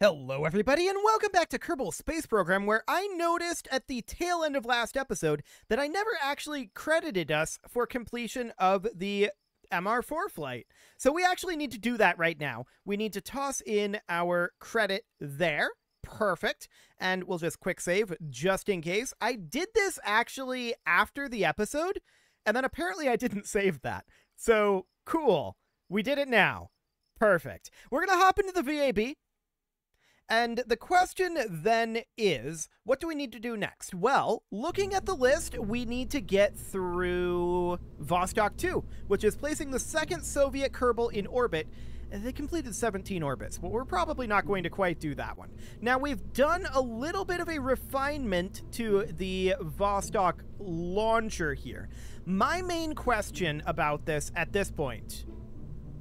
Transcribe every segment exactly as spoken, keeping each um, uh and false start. Hello everybody and welcome back to Kerbal Space Program, where I noticed at the tail end of last episode that I never actually credited us for completion of the M R four flight. So we actually need to do that right now. We need to toss in our credit there. Perfect. And we'll just quick save just in case. I did this actually after the episode and then apparently I didn't save that. So cool. We did it now. Perfect. We're going to hop into the V A B. And the question then is, what do we need to do next? Well, looking at the list, we need to get through Vostok two, which is placing the second Soviet Kerbal in orbit. They completed seventeen orbits, but we're probably not going to quite do that one. Now, we've done a little bit of a refinement to the Vostok launcher here. My main question about this at this point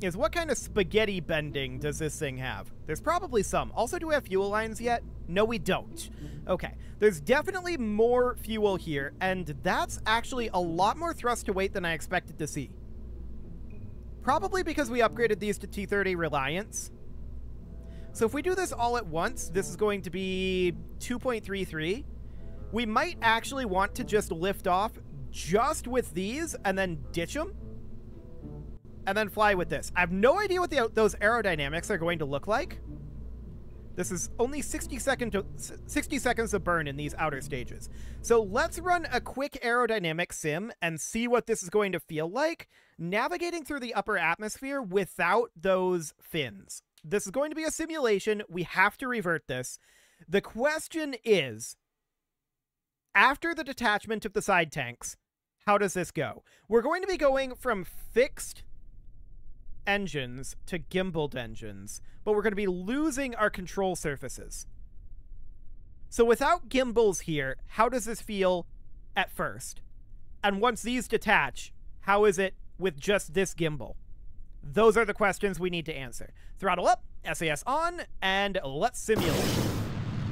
is, what kind of spaghetti bending does this thing have? There's probably some. Also, do we have fuel lines yet? No, we don't. Okay, there's definitely more fuel here, and that's actually a lot more thrust to weight than I expected to see. Probably because we upgraded these to T thirty Reliance. So if we do this all at once, this is going to be two point three three. We might actually want to just lift off just with these and then ditch them. And then fly with this. I have no idea what the, those aerodynamics are going to look like. This is only sixty, second to, sixty seconds of burn in these outer stages. So let's run a quick aerodynamic sim and see what this is going to feel like navigating through the upper atmosphere without those fins. This is going to be a simulation. We have to revert this. The question is, after the detachment of the side tanks, how does this go? We're going to be going from fixed engines to gimbaled engines, but we're going to be losing our control surfaces. So without gimbals here, how does this feel at first? And once these detach, how is it with just this gimbal? Those are the questions we need to answer. Throttle up, S A S on, and let's simulate.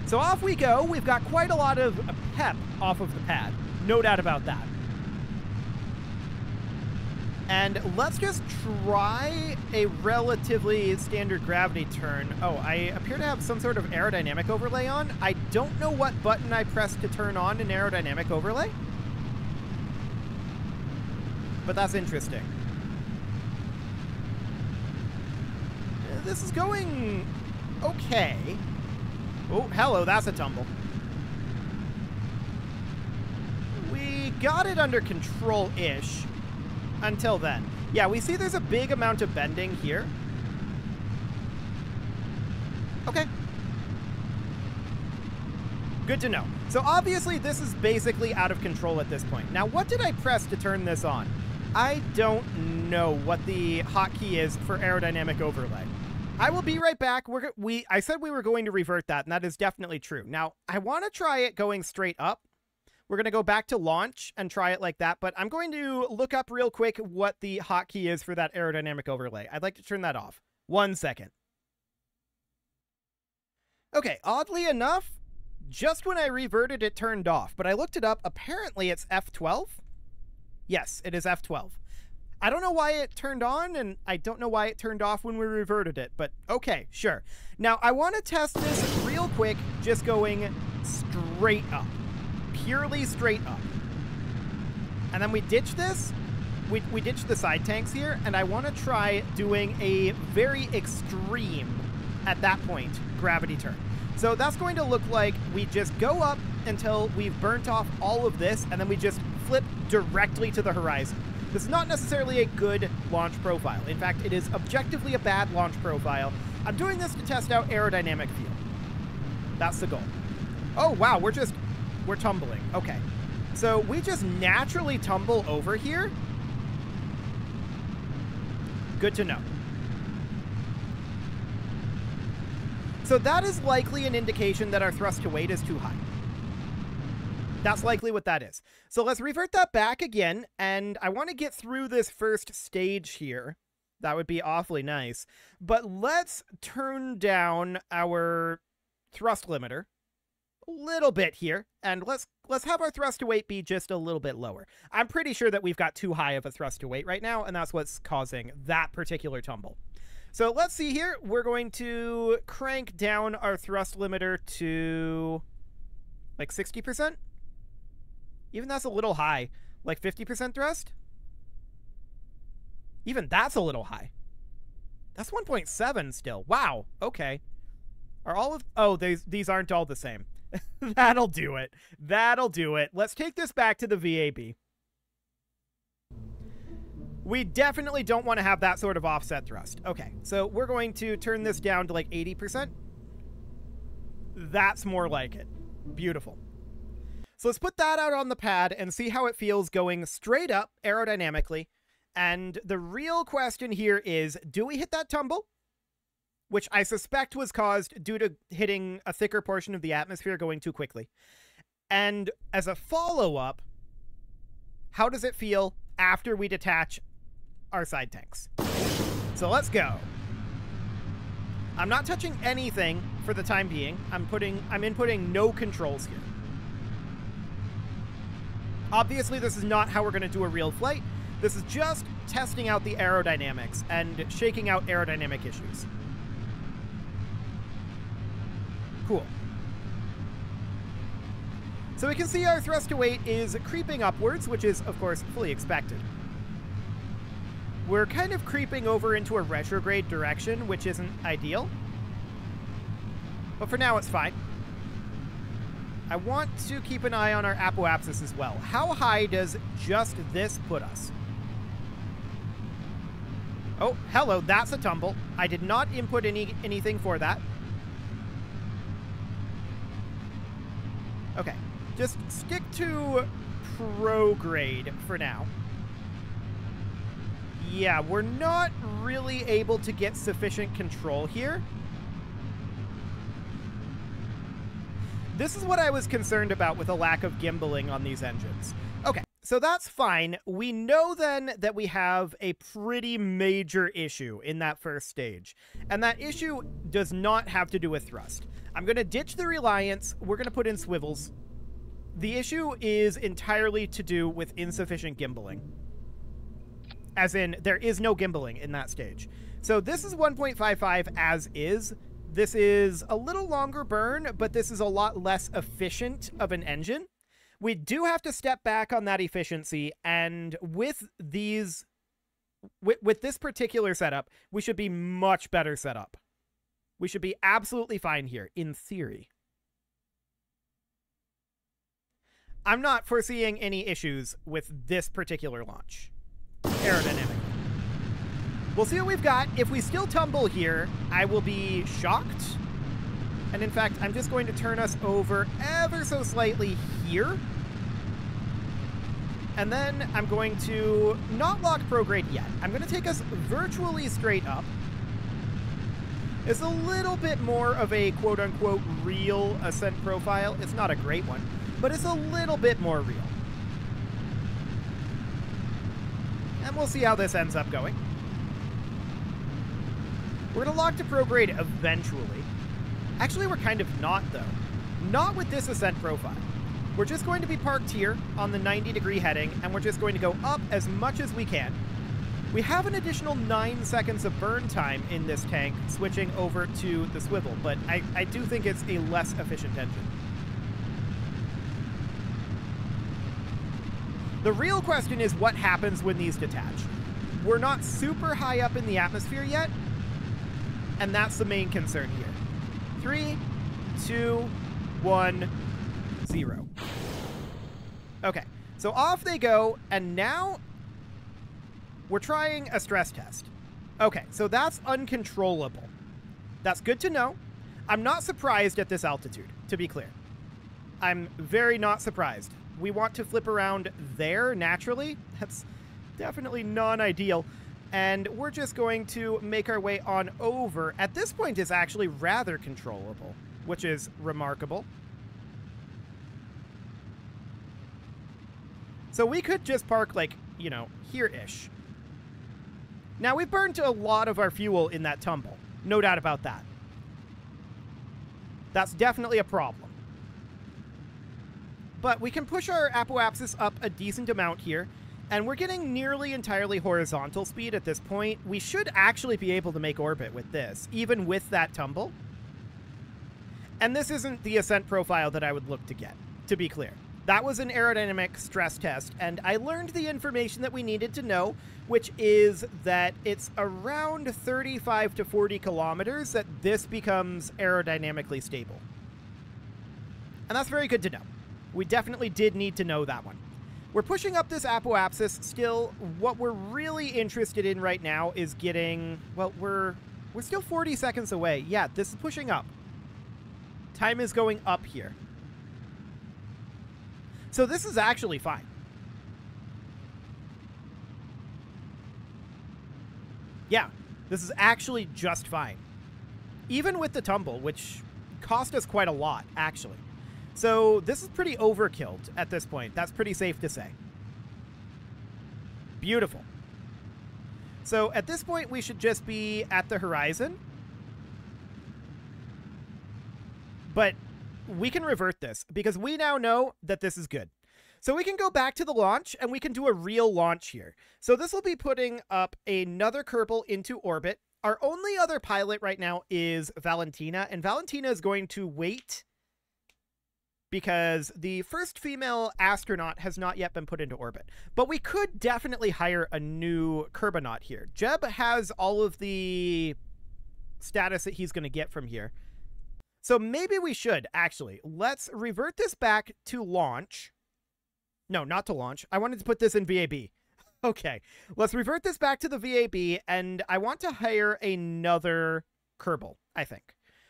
So off we go. We've got quite a lot of pep off of the pad. No doubt about that. And let's just try a relatively standard gravity turn. Oh, I appear to have some sort of aerodynamic overlay on. I don't know what button I pressed to turn on an aerodynamic overlay, but that's interesting. This is going okay. Oh, hello, that's a tumble. We got it under control-ish. Until then. Yeah, we see there's a big amount of bending here. Okay. Good to know. So obviously this is basically out of control at this point. Now, what did I press to turn this on? I don't know what the hotkey is for aerodynamic overlay. I will be right back. We're, we, I said we were going to revert that, and that is definitely true. Now, I want to try it going straight up. We're going to go back to launch and try it like that, but I'm going to look up real quick what the hotkey is for that aerodynamic overlay. I'd like to turn that off. One second. Okay, oddly enough, just when I reverted, it turned off, but I looked it up. Apparently, it's F twelve. Yes, it is F twelve. I don't know why it turned on, and I don't know why it turned off when we reverted it, but okay, sure. Now, I want to test this real quick, just going straight up. Purely straight up. And then we ditch this. We, we ditch the side tanks here, and I want to try doing a very extreme, at that point, gravity turn. So that's going to look like we just go up until we've burnt off all of this, and then we just flip directly to the horizon. This is not necessarily a good launch profile. In fact, it is objectively a bad launch profile. I'm doing this to test out aerodynamic feel. That's the goal. Oh, wow, we're just... We're tumbling. Okay. So we just naturally tumble over here. Good to know. So that is likely an indication that our thrust to weight is too high. That's likely what that is. So let's revert that back again. And I want to get through this first stage here. That would be awfully nice. But let's turn down our thrust limiter little bit here, and let's let's have our thrust to weight be just a little bit lower. I'm pretty sure that we've got too high of a thrust to weight right now, and that's what's causing that particular tumble. So let's see here. We're going to crank down our thrust limiter to like sixty percent. Even that's a little high. Like fifty percent thrust? Even that's a little high. That's one point seven still. Wow. Okay. Are all of... Oh, these, these aren't all the same. That'll do it. That'll do it. Let's take this back to the V A B. We definitely don't want to have that sort of offset thrust. Okay. So we're going to turn this down to like eighty percent. That's more like it. Beautiful. So let's put that out on the pad and see how it feels going straight up aerodynamically. And the real question here is, do we hit that tumble? Which I suspect was caused due to hitting a thicker portion of the atmosphere going too quickly. And as a follow-up, how does it feel after we detach our side tanks? So let's go. I'm not touching anything for the time being. I'm putting, I'm inputting no controls here. Obviously, this is not how we're going to do a real flight. This is just testing out the aerodynamics and shaking out aerodynamic issues. Cool. So we can see our thrust to weight is creeping upwards, which is, of course, fully expected. We're kind of creeping over into a retrograde direction, which isn't ideal. But for now, it's fine. I want to keep an eye on our apoapsis as well. How high does just this put us? Oh, hello, that's a tumble. I did not input any anything for that. Okay, just stick to prograde for now. Yeah, we're not really able to get sufficient control here. This is what I was concerned about with a lack of gimbaling on these engines. Okay, so that's fine. We know then that we have a pretty major issue in that first stage. And that issue does not have to do with thrust. I'm going to ditch the Reliance. We're going to put in swivels. The issue is entirely to do with insufficient gimbaling. As in, there is no gimbaling in that stage. So this is one point five five as is. This is a little longer burn, but this is a lot less efficient of an engine. We do have to step back on that efficiency, and with these, with, with this particular setup, we should be much better set up. We should be absolutely fine here, in theory. I'm not foreseeing any issues with this particular launch. Aerodynamic. We'll see what we've got. If we still tumble here, I will be shocked. And in fact, I'm just going to turn us over ever so slightly here. And then I'm going to not lock prograde yet. I'm going to take us virtually straight up. It's a little bit more of a quote-unquote real ascent profile. It's not a great one, but it's a little bit more real. And we'll see how this ends up going. We're going to lock to prograde eventually. Actually, we're kind of not, though. Not with this ascent profile. We're just going to be parked here on the ninety degree heading, and we're just going to go up as much as we can. We have an additional nine seconds of burn time in this tank, switching over to the swivel, but I, I do think it's a less efficient engine. The real question is what happens when these detach. We're not super high up in the atmosphere yet, and that's the main concern here. Three, two, one, zero. Okay, so off they go, and now we're trying a stress test. Okay, so that's uncontrollable. That's good to know. I'm not surprised at this altitude, to be clear. I'm very not surprised. We want to flip around there naturally. That's definitely non-ideal. And we're just going to make our way on over. At this point, it's actually rather controllable, which is remarkable. So we could just park, like, you know, here-ish. Now, we've burned a lot of our fuel in that tumble. No doubt about that. That's definitely a problem. But we can push our apoapsis up a decent amount here. And we're getting nearly entirely horizontal speed at this point. We should actually be able to make orbit with this, even with that tumble. And this isn't the ascent profile that I would look to get, to be clear. That was an aerodynamic stress test, and I learned the information that we needed to know, which is that it's around thirty-five to forty kilometers that this becomes aerodynamically stable. And that's very good to know. We definitely did need to know that one. We're pushing up this apoapsis still. What we're really interested in right now is getting, well, we're we're still forty seconds away. Yeah, this is pushing up. Time is going up here. So this is actually fine. Yeah, this is actually just fine. Even with the tumble, which cost us quite a lot, actually. So this is pretty overkill at this point. That's pretty safe to say. Beautiful. So at this point, we should just be at the horizon. But we can revert this because we now know that this is good. So we can go back to the launch and we can do a real launch here. So this will be putting up another Kerbal into orbit. Our only other pilot right now is Valentina, and Valentina is going to wait because the first female astronaut has not yet been put into orbit. But we could definitely hire a new Kerbonaut here. Jeb has all of the status that he's going to get from here. So maybe we should, actually. Let's revert this back to launch. No, not to launch. I wanted to put this in V A B. Okay. Let's revert this back to the V A B, and I want to hire another Kerbal, I think.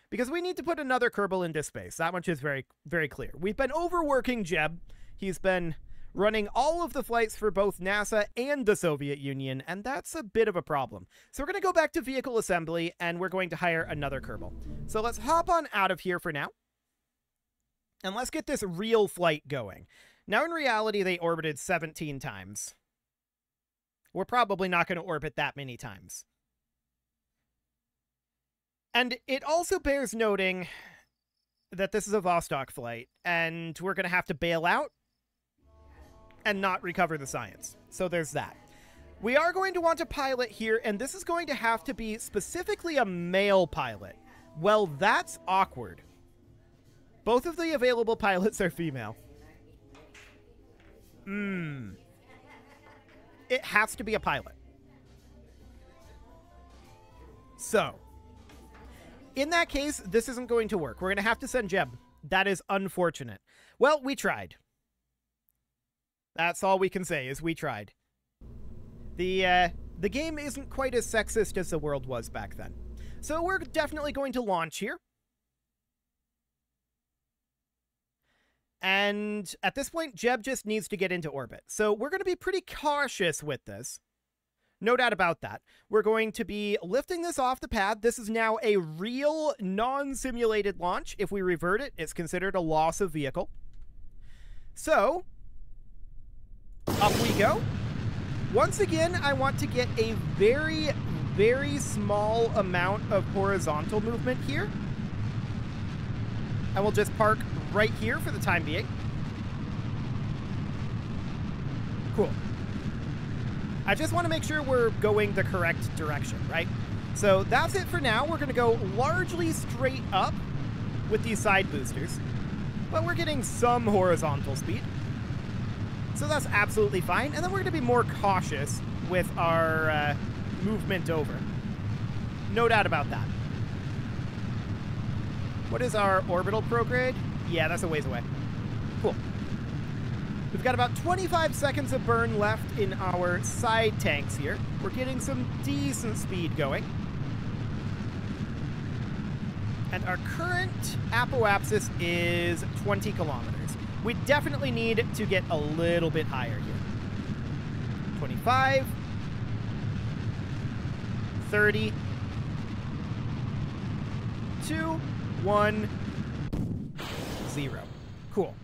Because we need to put another Kerbal into space. That much is very, very clear. We've been overworking Jeb. He's been running all of the flights for both NASA and the Soviet Union, and that's a bit of a problem. So we're going to go back to vehicle assembly, and we're going to hire another Kerbal. So let's hop on out of here for now, and let's get this real flight going. Now, in reality, they orbited seventeen times. We're probably not going to orbit that many times. And it also bears noting that this is a Vostok flight, and we're going to have to bail out and not recover the science. So there's that. We are going to want a pilot here, and this is going to have to be specifically a male pilot. Well, that's awkward. Both of the available pilots are female. Hmm. It has to be a pilot. So, in that case, this isn't going to work. We're going to have to send Jeb. That is unfortunate. Well, we tried. That's all we can say, is we tried. The uh, the game isn't quite as sexist as the world was back then. So we're definitely going to launch here. And at this point, Jeb just needs to get into orbit. So we're going to be pretty cautious with this. No doubt about that. We're going to be lifting this off the pad. This is now a real non-simulated launch. If we revert it, it's considered a loss of vehicle. So up we go. Once again, I want to get a very, very small amount of horizontal movement here. And we'll just park right here for the time being. Cool. I just want to make sure we're going the correct direction, right? So that's it for now. We're going to go largely straight up with these side boosters, but we're getting some horizontal speed. So that's absolutely fine. And then we're going to be more cautious with our uh, movement over. No doubt about that. What is our orbital prograde? Yeah, that's a ways away. Cool. We've got about twenty-five seconds of burn left in our side tanks here. We're getting some decent speed going. And our current apoapsis is twenty kilometers. We definitely need to get a little bit higher here. twenty-five. thirty. two, one, zero. Cool.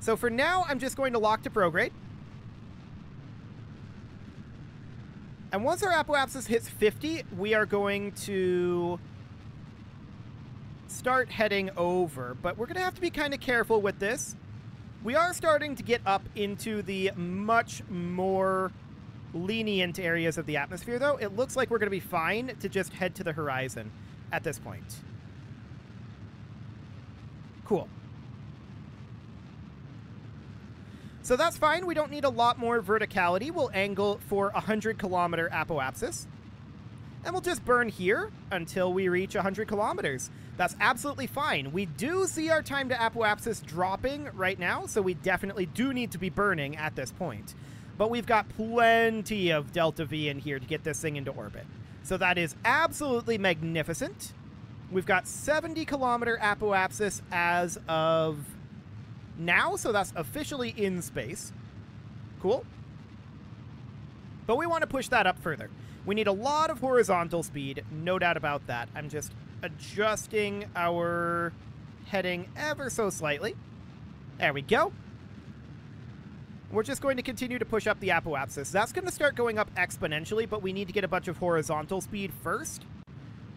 So for now, I'm just going to lock to prograde. And once our apoapsis hits fifty, we are going to start heading over, but we're going to have to be kind of careful with this we are starting to get up into the much more lenient areas of the atmosphere, though. It looks like we're going to be fine to just head to the horizon at this point. Cool. So that's fine. We don't need a lot more verticality. We'll angle for one hundred kilometer apoapsis. And we'll just burn here until we reach one hundred kilometers. That's absolutely fine. We do see our time to apoapsis dropping right now, so we definitely do need to be burning at this point. But we've got plenty of delta V in here to get this thing into orbit. So that is absolutely magnificent. We've got seventy kilometer apoapsis as of now, so that's officially in space. Cool. But we want to push that up further. We need a lot of horizontal speed, no doubt about that. I'm just adjusting our heading ever so slightly. There we go. We're just going to continue to push up the apoapsis. That's going to start going up exponentially, but we need to get a bunch of horizontal speed first.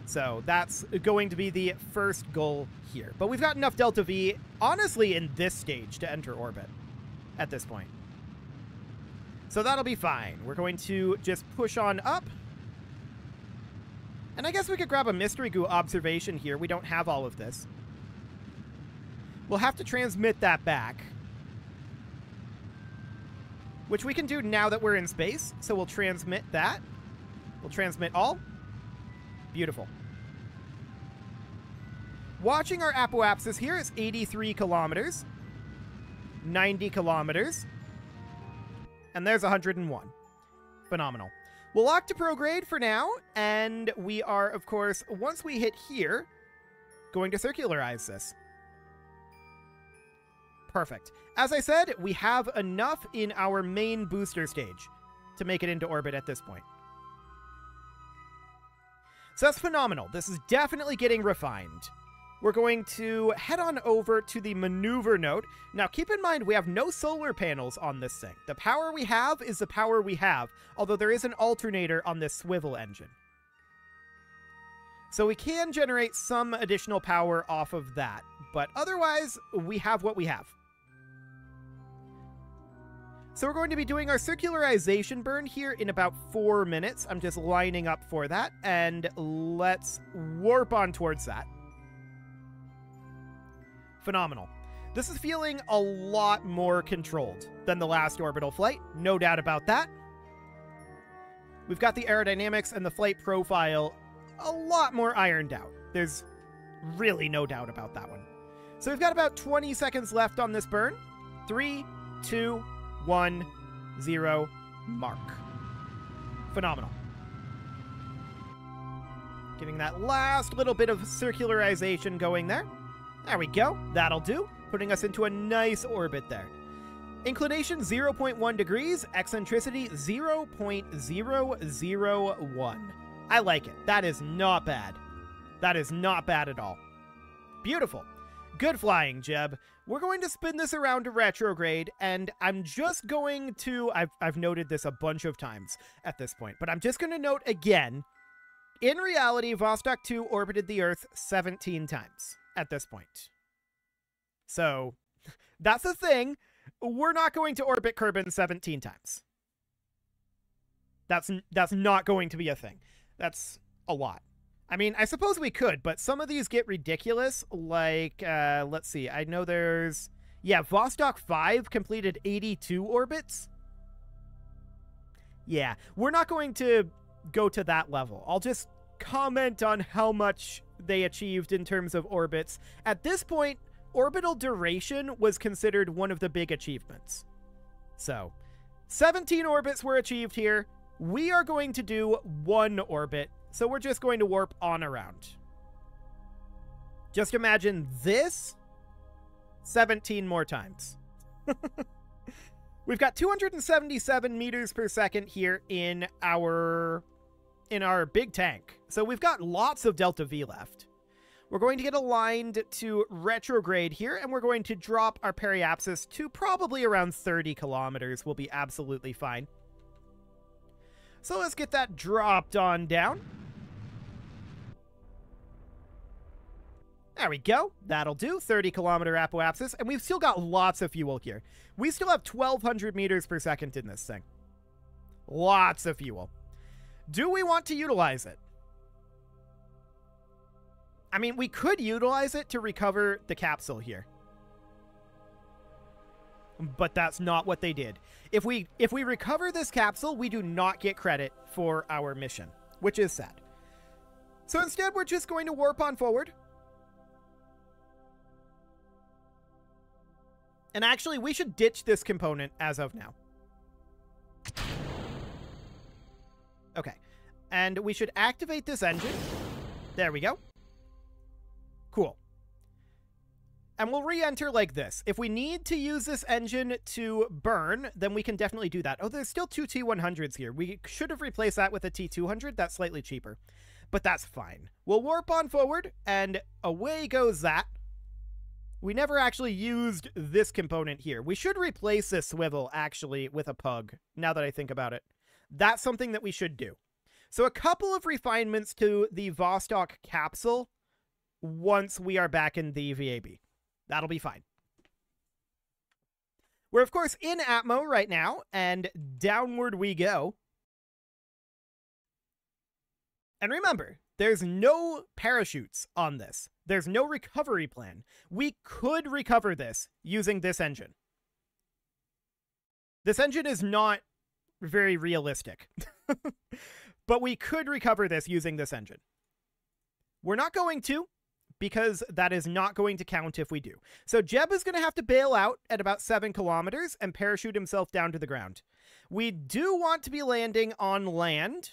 So that's going to be the first goal here. But we've got enough delta V, honestly, in this stage to enter orbit at this point. So that'll be fine. We're going to just push on up. And I guess we could grab a Mystery Goo observation here. We don't have all of this. We'll have to transmit that back, which we can do now that we're in space. So we'll transmit that. We'll transmit all. Beautiful. Watching our apoapsis here is eighty-three kilometers, ninety kilometers, and there's one hundred and one. Phenomenal. We'll lock to prograde for now, and we are, of course, once we hit here, going to circularize this. Perfect. As I said, we have enough in our main booster stage to make it into orbit at this point. So that's phenomenal. This is definitely getting refined. We're going to head on over to the maneuver node. Now, keep in mind, we have no solar panels on this thing. The power we have is the power we have, although there is an alternator on this swivel engine. So we can generate some additional power off of that, but otherwise, we have what we have. So we're going to be doing our circularization burn here in about four minutes. I'm just lining up for that, and let's warp on towards that. Phenomenal. This is feeling a lot more controlled than the last orbital flight, no doubt about that. We've got the aerodynamics and the flight profile a lot more ironed out. There's really no doubt about that one. So we've got about twenty seconds left on this burn. Three, two, one, zero, mark. Phenomenal. Getting that last little bit of circularization going there. There we go. That'll do. Putting us into a nice orbit there. Inclination zero point one degrees. Eccentricity zero point zero zero one. I like it. That is not bad. That is not bad at all. Beautiful. Good flying, Jeb. We're going to spin this around to retrograde, and I'm just going to... I've, I've noted this a bunch of times at this point, but I'm just going to note again, in reality, Vostok two orbited the Earth seventeen times at this point. So, that's the thing. We're not going to orbit Kerbin seventeen times. That's, that's not going to be a thing. That's a lot. I mean, I suppose we could, but some of these get ridiculous. Like, uh, let's see. I know there's... Yeah, Vostok five completed eighty-two orbits. Yeah, we're not going to go to that level. I'll just comment on how much they achieved in terms of orbits. At this point, orbital duration was considered one of the big achievements. So, seventeen orbits were achieved here. We are going to do one orbit. So we're just going to warp on around. Just imagine this seventeen more times. We've got two hundred seventy-seven meters per second here in our in our big tank. So we've got lots of delta V left. We're going to get aligned to retrograde here, and we're going to drop our periapsis to probably around thirty kilometers. We'll be absolutely fine. So let's get that dropped on down. There we go. That'll do. thirty kilometer apoapsis. And we've still got lots of fuel here. We still have twelve hundred meters per second in this thing. Lots of fuel. Do we want to utilize it? I mean, we could utilize it to recover the capsule here. But that's not what they did. If we if we recover this capsule, we do not get credit for our mission, which is sad. So instead, we're just going to warp on forward. And actually, we should ditch this component as of now. Okay. And we should activate this engine. There we go. Cool. And we'll re-enter like this. If we need to use this engine to burn, then we can definitely do that. Oh, there's still two T one hundreds here. We should have replaced that with a T two hundred. That's slightly cheaper. But that's fine. We'll warp on forward, and away goes that. We never actually used this component here. We should replace this swivel, actually, with a pug, now that I think about it. That's something that we should do. So a couple of refinements to the Vostok capsule once we are back in the V A B. That'll be fine. We're, of course, in Atmo right now, and downward we go. And remember, there's no parachutes on this. There's no recovery plan. We could recover this using this engine. This engine is not very realistic. But we could recover this using this engine. We're not going to, because that is not going to count if we do. So Jeb is going to have to bail out at about seven kilometers and parachute himself down to the ground. We do want to be landing on land.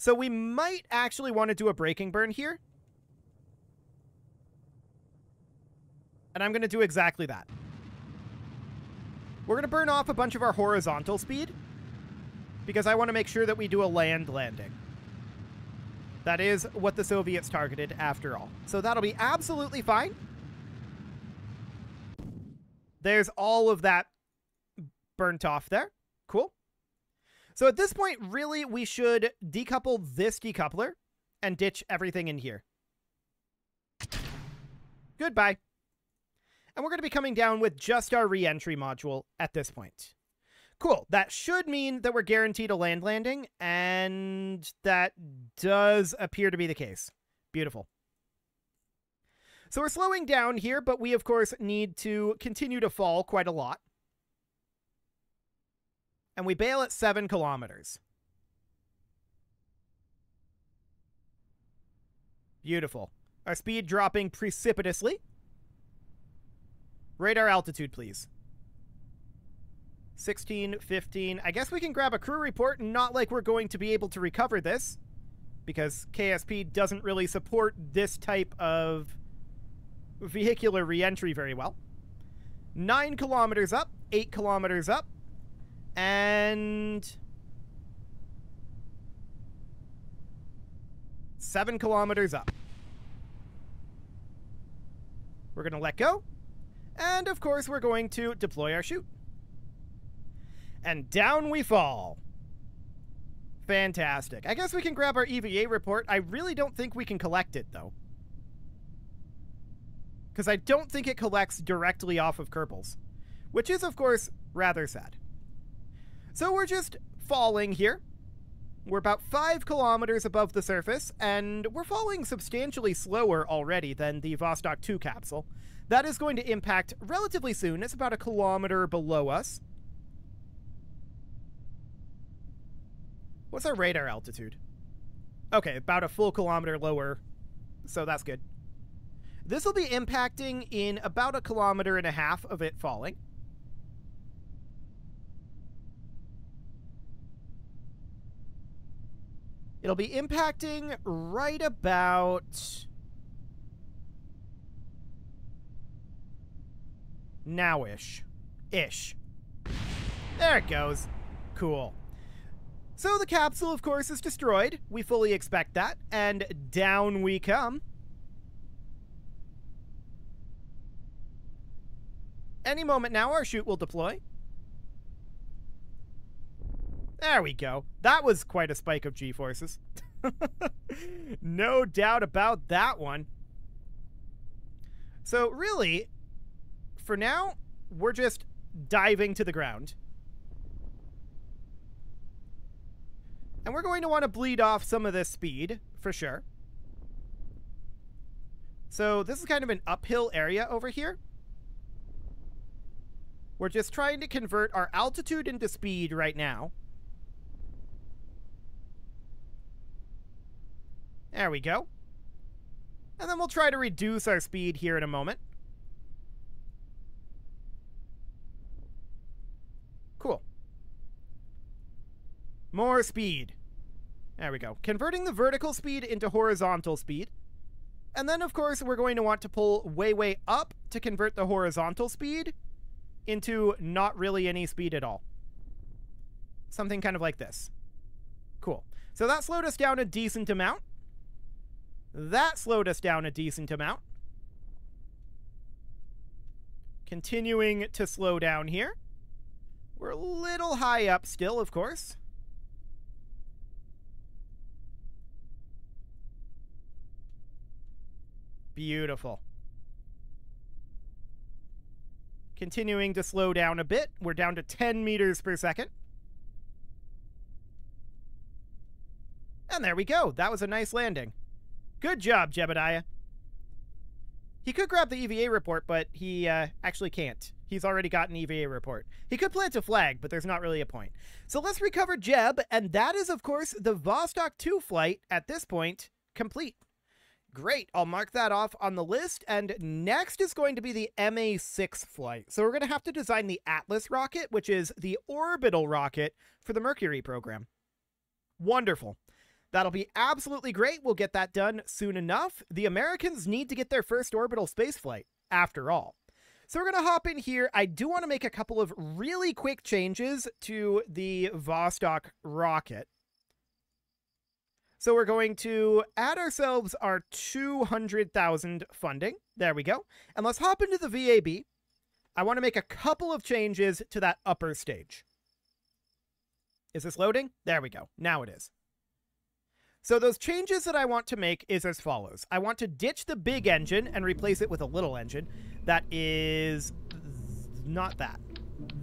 So we might actually want to do a braking burn here. And I'm going to do exactly that. We're going to burn off a bunch of our horizontal speed, because I want to make sure that we do a land landing. That is what the Soviets targeted after all. So that'll be absolutely fine. There's all of that burnt off there. Cool. So at this point, really, we should decouple this decoupler and ditch everything in here. Goodbye. And we're going to be coming down with just our re-entry module at this point. Cool. That should mean that we're guaranteed a land landing, and that does appear to be the case. Beautiful. So we're slowing down here, but we, of course, need to continue to fall quite a lot. And we bail at seven kilometers. Beautiful. Our speed dropping precipitously. Radar altitude, please. sixteen, fifteen. I guess we can grab a crew report, and not like we're going to be able to recover this, because K S P doesn't really support this type of vehicular reentry very well. Nine kilometers up, eight kilometers up, and seven kilometers up. We're going to let go, and of course we're going to deploy our chute. And down we fall. Fantastic. I guess we can grab our E V A report. I really don't think we can collect it, though, because I don't think it collects directly off of Kerbal's, which is, of course, rather sad. So we're just falling here. We're about five kilometers above the surface, and we're falling substantially slower already than the Vostok two capsule. That is going to impact relatively soon. It's about a kilometer below us. What's our radar altitude? Okay, about a full kilometer lower, so that's good. This will be impacting in about a kilometer and a half of it falling. It'll be impacting right about now-ish. Ish. There it goes. Cool. So the capsule, of course, is destroyed. We fully expect that. And down we come. Any moment now, our chute will deploy. There we go. That was quite a spike of G-forces. No doubt about that one. So really, for now, we're just diving to the ground. And we're going to want to bleed off some of this speed, for sure. So this is kind of an uphill area over here. We're just trying to convert our altitude into speed right now. There we go. And then we'll try to reduce our speed here in a moment. Cool. More speed. There we go. Converting the vertical speed into horizontal speed. And then, of course, we're going to want to pull way, way up to convert the horizontal speed into not really any speed at all. Something kind of like this. Cool. So that slowed us down a decent amount. That slowed us down a decent amount. Continuing to slow down here. We're a little high up still, of course. Beautiful. Continuing to slow down a bit. We're down to ten meters per second. And there we go. That was a nice landing. Good job, Jebediah. He could grab the E V A report, but he uh, actually can't. He's already got an E V A report. He could plant a flag, but there's not really a point. So let's recover Jeb, and that is, of course, the Vostok two flight at this point complete. Great. I'll mark that off on the list. And next is going to be the M A six flight. So we're going to have to design the Atlas rocket, which is the orbital rocket for the Mercury program. Wonderful. That'll be absolutely great. We'll get that done soon enough. The Americans need to get their first orbital spaceflight, after all. So we're going to hop in here. I do want to make a couple of really quick changes to the Vostok rocket. So we're going to add ourselves our two hundred thousand funding. There we go. And let's hop into the V A B. I want to make a couple of changes to that upper stage. Is this loading? There we go. Now it is. So those changes that I want to make is as follows. I want to ditch the big engine and replace it with a little engine. That is not that.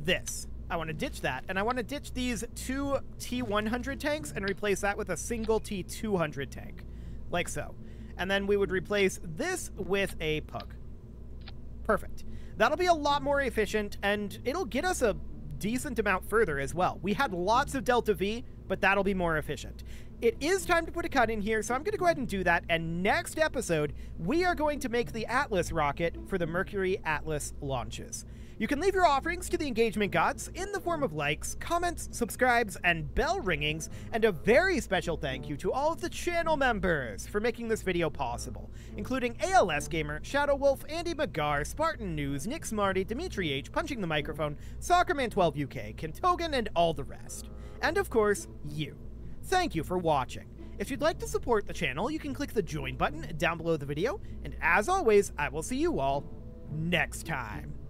This. I want to ditch that, and I want to ditch these two T one hundred tanks and replace that with a single T two hundred tank, like so. And then we would replace this with a pug. Perfect. That'll be a lot more efficient, and it'll get us a decent amount further as well. We had lots of Delta V, but that'll be more efficient. It is time to put a cut in here, so I'm going to go ahead and do that, and next episode, we are going to make the Atlas rocket for the Mercury Atlas launches. You can leave your offerings to the engagement gods in the form of likes, comments, subscribes, and bell ringings, and a very special thank you to all of the channel members for making this video possible, including A L S Gamer, Shadow Wolf, Andy McGar, Spartan News, Nick Smarty, Dimitri H, Punching the Microphone, Soccerman twelve U K, Kentogan, and all the rest. And of course, you. Thank you for watching. If you'd like to support the channel, you can click the join button down below the video, and as always, I will see you all next time.